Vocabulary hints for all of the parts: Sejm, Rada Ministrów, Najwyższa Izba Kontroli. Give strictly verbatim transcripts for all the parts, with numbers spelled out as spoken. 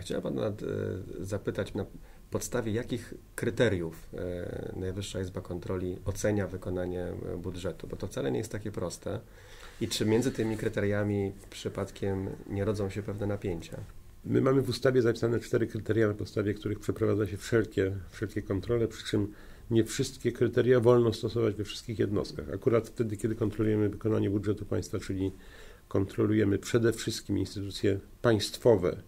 Chciałem pana zapytać, na podstawie jakich kryteriów Najwyższa Izba Kontroli ocenia wykonanie budżetu, bo to wcale nie jest takie proste. I czy między tymi kryteriami przypadkiem nie rodzą się pewne napięcia? My mamy w ustawie zapisane cztery kryteria, na podstawie których przeprowadza się wszelkie, wszelkie kontrole, przy czym nie wszystkie kryteria wolno stosować we wszystkich jednostkach. Akurat wtedy, kiedy kontrolujemy wykonanie budżetu państwa, czyli kontrolujemy przede wszystkim instytucje państwowe.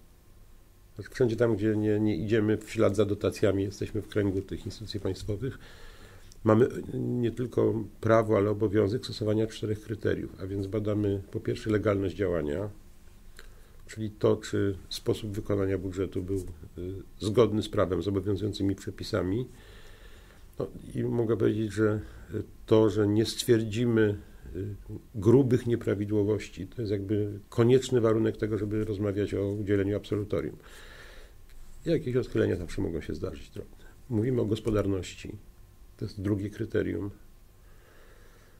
Wszędzie tam, gdzie nie, nie idziemy w ślad za dotacjami, jesteśmy w kręgu tych instytucji państwowych, mamy nie tylko prawo, ale obowiązek stosowania czterech kryteriów, a więc badamy po pierwsze legalność działania, czyli to, czy sposób wykonania budżetu był zgodny z prawem, z obowiązującymi przepisami. No i mogę powiedzieć, że to, że nie stwierdzimy grubych nieprawidłowości, to jest jakby konieczny warunek tego, żeby rozmawiać o udzieleniu absolutorium. Jakieś odchylenia zawsze mogą się zdarzyć. Mówimy o gospodarności. To jest drugie kryterium.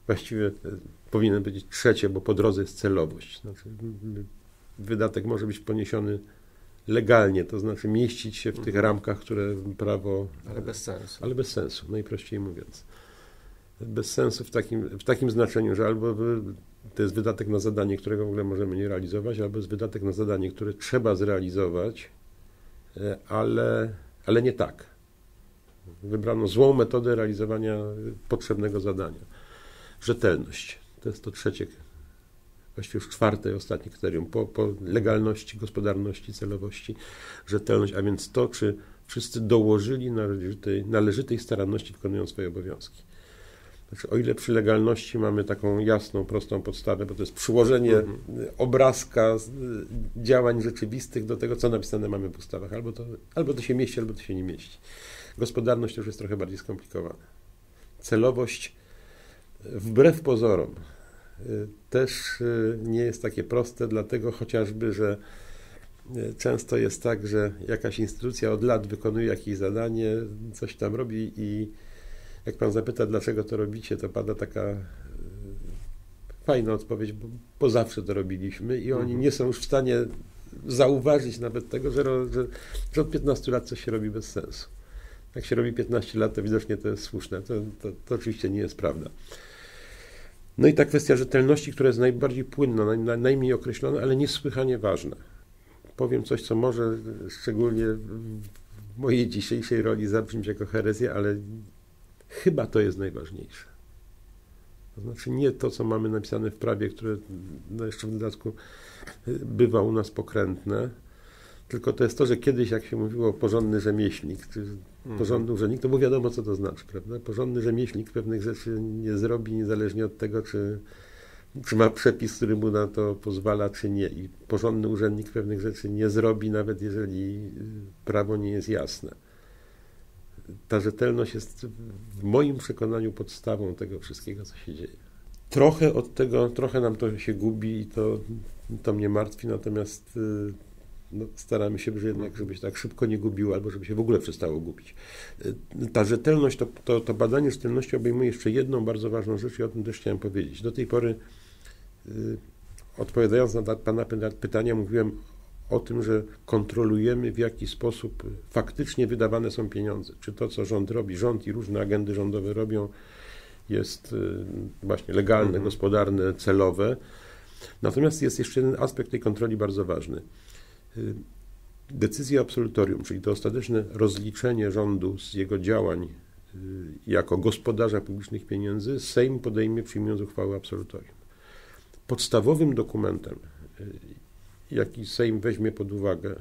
Właściwie powinienem powiedzieć trzecie, bo po drodze jest celowość. Znaczy, wydatek może być poniesiony legalnie, to znaczy mieścić się w tych ramkach, które prawo... Ale bez sensu. Ale bez sensu, najprościej mówiąc. Bez sensu w takim, w takim znaczeniu, że albo to jest wydatek na zadanie, którego w ogóle możemy nie realizować, albo jest wydatek na zadanie, które trzeba zrealizować, ale, ale nie tak. Wybrano złą metodę realizowania potrzebnego zadania. Rzetelność. To jest to trzecie, właściwie już czwarte i ostatnie kryterium. Po, po legalności, gospodarności, celowości, rzetelność, a więc to, czy wszyscy dołożyli należytej, należytej staranności, wykonując swoje obowiązki. Znaczy, o ile przy legalności mamy taką jasną, prostą podstawę, bo to jest przyłożenie mhm. obrazka działań rzeczywistych do tego, co napisane mamy w ustawach. Albo to, albo to się mieści, albo to się nie mieści. Gospodarność już jest trochę bardziej skomplikowana. Celowość, wbrew pozorom, też nie jest takie proste, dlatego chociażby, że często jest tak, że jakaś instytucja od lat wykonuje jakieś zadanie, coś tam robi i jak pan zapyta, dlaczego to robicie, to pada taka fajna odpowiedź, bo, bo zawsze to robiliśmy i oni nie są już w stanie zauważyć nawet tego, że, że, że od piętnastu lat coś się robi bez sensu. Jak się robi piętnaście lat, to widocznie to jest słuszne. To, to, to oczywiście nie jest prawda. No i ta kwestia rzetelności, która jest najbardziej płynna, naj, naj, najmniej określona, ale niesłychanie ważna. Powiem coś, co może szczególnie w mojej dzisiejszej roli zabrzmieć jako herezja, ale chyba to jest najważniejsze. To znaczy nie to, co mamy napisane w prawie, które no jeszcze w dodatku bywa u nas pokrętne, tylko to jest to, że kiedyś, jak się mówiło porządny rzemieślnik, czy porządny urzędnik, to było wiadomo, co to znaczy, prawda? Porządny rzemieślnik pewnych rzeczy nie zrobi, niezależnie od tego, czy, czy ma przepis, który mu na to pozwala, czy nie. I porządny urzędnik pewnych rzeczy nie zrobi, nawet jeżeli prawo nie jest jasne. Ta rzetelność jest w moim przekonaniu podstawą tego wszystkiego, co się dzieje. Trochę od tego, trochę nam to się gubi i to, to mnie martwi, natomiast... No, staramy się, że jednak, żeby się tak szybko nie gubiło, albo żeby się w ogóle przestało gubić. Ta rzetelność, to, to, to badanie rzetelności obejmuje jeszcze jedną bardzo ważną rzecz i o tym też chciałem powiedzieć. Do tej pory, y, odpowiadając na ta, pana pytania, mówiłem o tym, że kontrolujemy, w jaki sposób faktycznie wydawane są pieniądze. Czy to, co rząd robi, rząd i różne agendy rządowe robią, jest y, właśnie legalne, mhm. gospodarne, celowe. Natomiast jest jeszcze jeden aspekt tej kontroli bardzo ważny. Decyzja absolutorium, czyli to ostateczne rozliczenie rządu z jego działań jako gospodarza publicznych pieniędzy, Sejm podejmie, przyjmując uchwałę absolutorium. Podstawowym dokumentem, jaki Sejm weźmie pod uwagę,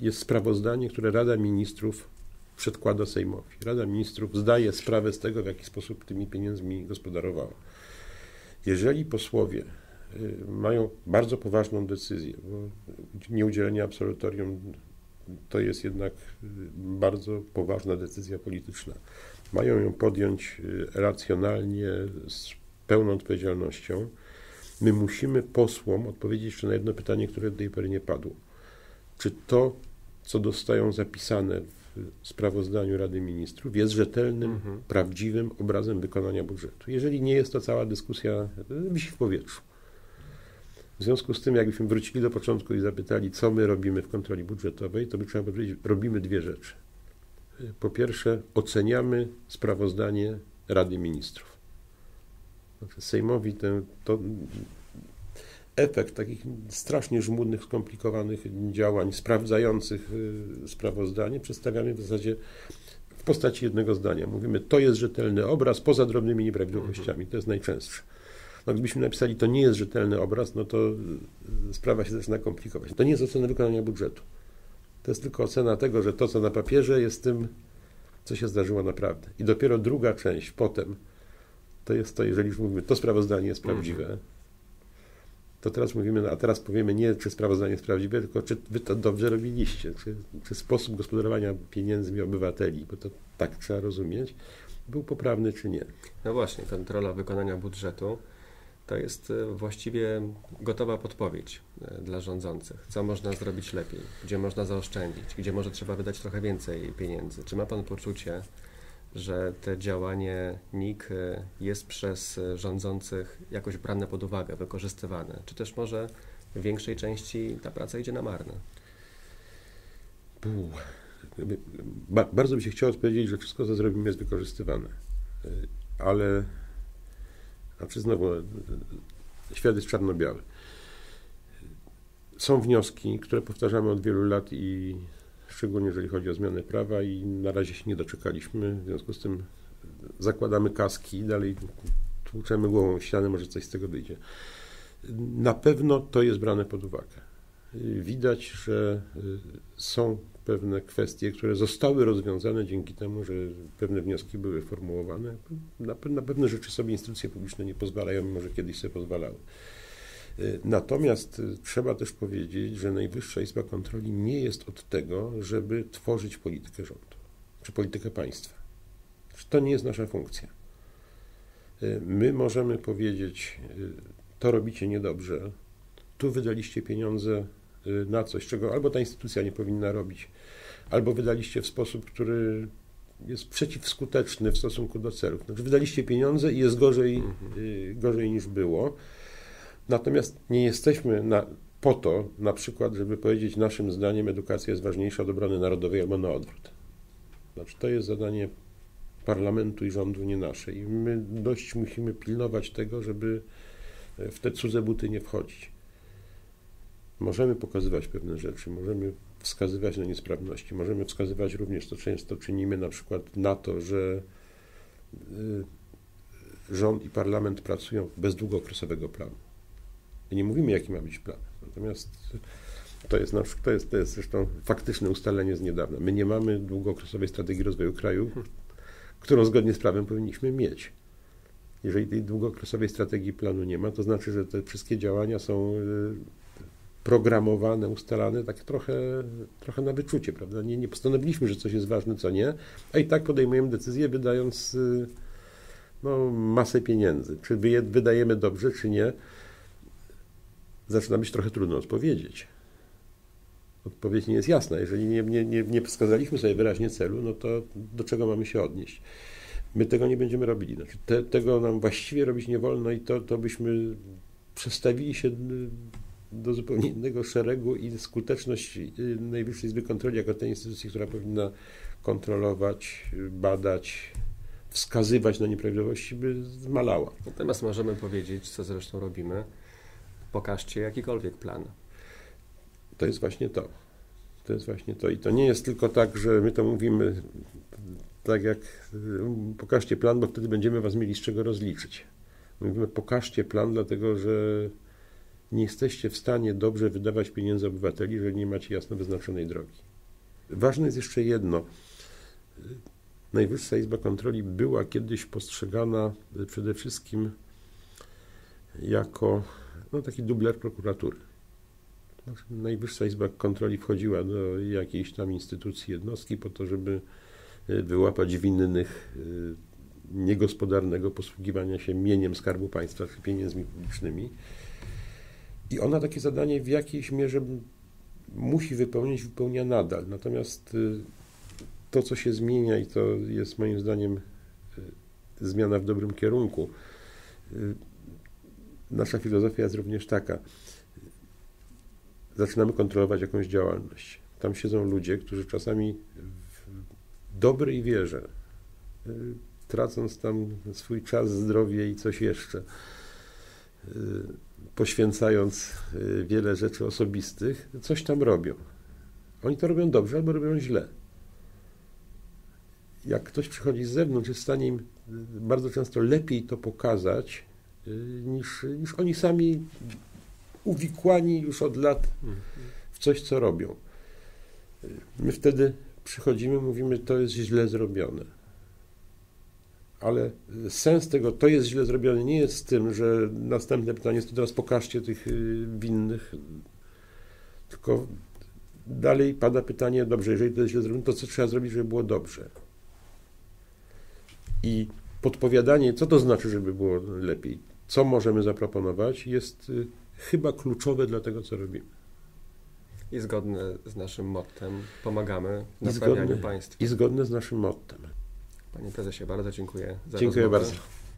jest sprawozdanie, które Rada Ministrów przedkłada Sejmowi. Rada Ministrów zdaje sprawę z tego, w jaki sposób tymi pieniędzmi gospodarowała. Jeżeli posłowie mają bardzo poważną decyzję, bo nieudzielenie absolutorium to jest jednak bardzo poważna decyzja polityczna. Mają ją podjąć racjonalnie, z pełną odpowiedzialnością. My musimy posłom odpowiedzieć jeszcze na jedno pytanie, które do tej pory nie padło. Czy to, co dostają zapisane w sprawozdaniu Rady Ministrów, jest rzetelnym, mhm. prawdziwym obrazem wykonania budżetu? Jeżeli nie jest, to cała dyskusja wisi w powietrzu. W związku z tym, jakbyśmy wrócili do początku i zapytali, co my robimy w kontroli budżetowej, to by trzeba powiedzieć, robimy dwie rzeczy. Po pierwsze, oceniamy sprawozdanie Rady Ministrów. Znaczy Sejmowi ten, to efekt takich strasznie żmudnych, skomplikowanych działań sprawdzających sprawozdanie przedstawiamy w zasadzie w postaci jednego zdania. Mówimy, to jest rzetelny obraz poza drobnymi nieprawidłowościami. To jest najczęstsze. No, gdybyśmy napisali, to nie jest rzetelny obraz, no to sprawa się zaczyna komplikować. To nie jest ocena wykonania budżetu. To jest tylko ocena tego, że to, co na papierze, jest tym, co się zdarzyło naprawdę. I dopiero druga część potem, to jest to, jeżeli już mówimy, to sprawozdanie jest prawdziwe, to teraz mówimy, no, a teraz powiemy nie, czy sprawozdanie jest prawdziwe, tylko czy wy to dobrze robiliście, czy, czy sposób gospodarowania pieniędzmi obywateli, bo to tak trzeba rozumieć, był poprawny czy nie. No właśnie, kontrola wykonania budżetu to jest właściwie gotowa podpowiedź dla rządzących. Co można zrobić lepiej, gdzie można zaoszczędzić, gdzie może trzeba wydać trochę więcej pieniędzy. Czy ma Pan poczucie, że to działanie N I K jest przez rządzących jakoś brane pod uwagę, wykorzystywane? Czy też może w większej części ta praca idzie na marne? Ba- bardzo by się chciało odpowiedzieć, że wszystko, co zrobimy, jest wykorzystywane. Ale... Znaczy znowu, świat jest czarno-biały. Są wnioski, które powtarzamy od wielu lat i szczególnie jeżeli chodzi o zmianę prawa i na razie się nie doczekaliśmy. W związku z tym zakładamy kaski i dalej tłuczemy głową w ścianę, może coś z tego wyjdzie. Na pewno to jest brane pod uwagę. Widać, że są pewne kwestie, które zostały rozwiązane dzięki temu, że pewne wnioski były formułowane. Na, pe- na pewne rzeczy sobie instytucje publiczne nie pozwalają, mimo że kiedyś sobie pozwalały. Natomiast trzeba też powiedzieć, że Najwyższa Izba Kontroli nie jest od tego, żeby tworzyć politykę rządu, czy politykę państwa. To nie jest nasza funkcja. My możemy powiedzieć, to robicie niedobrze, tu wydaliście pieniądze na coś, czego albo ta instytucja nie powinna robić, albo wydaliście w sposób, który jest przeciwskuteczny w stosunku do celów. Znaczy wydaliście pieniądze i jest gorzej, mhm. gorzej niż było. Natomiast nie jesteśmy na, po to, na przykład, żeby powiedzieć, naszym zdaniem edukacja jest ważniejsza od obrony narodowej albo na odwrót. Znaczy to jest zadanie parlamentu i rządu, nie nasze. I my dość musimy pilnować tego, żeby w te cudze buty nie wchodzić. Możemy pokazywać pewne rzeczy, możemy wskazywać na niesprawności, możemy wskazywać również, to często czynimy, na przykład na to, że rząd i parlament pracują bez długookresowego planu. I nie mówimy, jaki ma być plan, natomiast to jest, na przykład, to jest, to jest zresztą faktyczne ustalenie z niedawna. My nie mamy długookresowej strategii rozwoju kraju, którą zgodnie z prawem powinniśmy mieć. Jeżeli tej długookresowej strategii planu nie ma, to znaczy, że te wszystkie działania są programowane, ustalane, tak trochę, trochę na wyczucie, prawda? Nie, nie postanowiliśmy, że coś jest ważne, co nie, a i tak podejmujemy decyzję, wydając no, masę pieniędzy. Czy wydajemy dobrze, czy nie, zaczyna być trochę trudno odpowiedzieć. Odpowiedź nie jest jasna. Jeżeli nie, nie, nie, nie wskazaliśmy sobie wyraźnie celu, no to do czego mamy się odnieść? My tego nie będziemy robili. Znaczy, te, tego nam właściwie robić nie wolno i to, to byśmy przestawili się do zupełnie innego szeregu i skuteczność Najwyższej Izby Kontroli jako tej instytucji, która powinna kontrolować, badać, wskazywać na nieprawidłowości, by zmalała. Natomiast możemy powiedzieć, co zresztą robimy, pokażcie jakikolwiek plan. To jest właśnie to. To jest właśnie to. I to nie jest tylko tak, że my to mówimy tak jak pokażcie plan, bo wtedy będziemy was mieli z czego rozliczyć. Mówimy pokażcie plan, dlatego że nie jesteście w stanie dobrze wydawać pieniędzy obywateli, jeżeli nie macie jasno wyznaczonej drogi. Ważne jest jeszcze jedno. Najwyższa Izba Kontroli była kiedyś postrzegana przede wszystkim jako no, taki dubler prokuratury. Najwyższa Izba Kontroli wchodziła do jakiejś tam instytucji, jednostki po to, żeby wyłapać winnych niegospodarnego posługiwania się mieniem Skarbu Państwa czy pieniędzmi publicznymi. I ona takie zadanie w jakiejś mierze musi wypełnić, wypełnia nadal. Natomiast to, co się zmienia i to jest moim zdaniem zmiana w dobrym kierunku, nasza filozofia jest również taka. zaczynamy kontrolować jakąś działalność. Tam siedzą ludzie, którzy czasami w dobrej wierze, tracąc tam swój czas, zdrowie i coś jeszcze, poświęcając wiele rzeczy osobistych, coś tam robią. Oni to robią dobrze albo robią źle. Jak ktoś przychodzi z zewnątrz, jest w stanie im bardzo często lepiej to pokazać, niż, niż oni sami uwikłani już od lat w coś, co robią. My wtedy przychodzimy, mówimy, to jest źle zrobione. Ale sens tego, to jest źle zrobione, nie jest w tym, że następne pytanie jest, to teraz pokażcie tych winnych, tylko dalej pada pytanie, dobrze, jeżeli to jest źle zrobione, to co trzeba zrobić, żeby było dobrze? I podpowiadanie, co to znaczy, żeby było lepiej, co możemy zaproponować, jest chyba kluczowe dla tego, co robimy. I zgodne z naszym mottem, pomagamy w naprawianiu państwa. I zgodne z naszym mottem. Panie prezesie, bardzo dziękuję za rozmowę. Dziękuję bardzo.